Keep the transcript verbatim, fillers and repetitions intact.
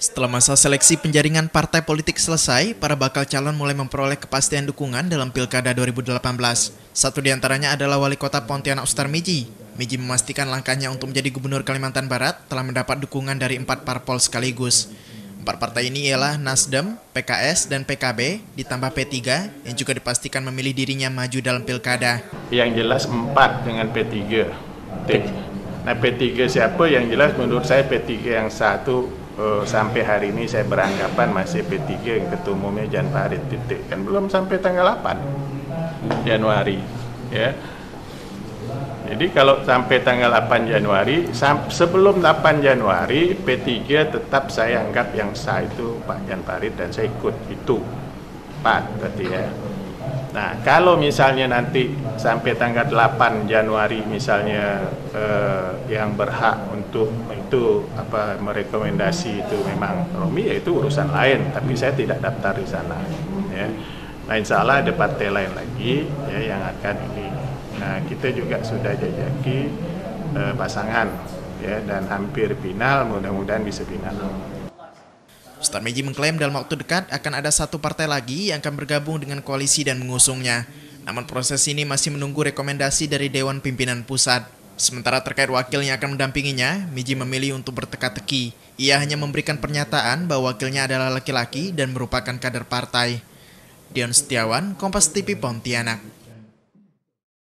Setelah masa seleksi penjaringan partai politik selesai, para bakal calon mulai memperoleh kepastian dukungan dalam Pilkada dua ribu delapan belas. Satu diantaranya adalah Wali Kota Pontianak Sutarmidji. Midji memastikan langkahnya untuk menjadi Gubernur Kalimantan Barat telah mendapat dukungan dari empat parpol sekaligus. Empat partai ini ialah Nasdem, P K S, dan P K B, ditambah P tiga yang juga dipastikan memilih dirinya maju dalam Pilkada. Yang jelas empat dengan P tiga. Nah, P tiga siapa? Yang jelas menurut saya P tiga yang satu, sampai hari ini saya beranggapan masih P tiga yang ketua umumnya Jan Parit, titik. Kan belum sampai tanggal delapan Januari, ya. Jadi kalau sampai tanggal delapan Januari, sebelum delapan Januari P tiga tetap saya anggap yang sah itu Pak Jan Parit dan saya ikut itu Pak tadi, ya. Nah, kalau misalnya nanti sampai tanggal delapan Januari misalnya eh, yang berhak untuk itu apa merekomendasi itu memang Romi, ya itu urusan lain, tapi saya tidak daftar di sana, ya. Nah, insya Allah ada partai lain lagi, ya, yang akan ini. Nah, kita juga sudah jajaki eh, pasangan, ya, dan hampir final, mudah-mudahan bisa final. Sutarmidji mengklaim dalam waktu dekat akan ada satu partai lagi yang akan bergabung dengan koalisi dan mengusungnya. Namun proses ini masih menunggu rekomendasi dari Dewan Pimpinan Pusat. Sementara terkait wakil yang akan mendampinginya, Midji memilih untuk berteka-teki. Ia hanya memberikan pernyataan bahwa wakilnya adalah laki-laki dan merupakan kader partai. Dion Setiawan, Kompas T V Pontianak.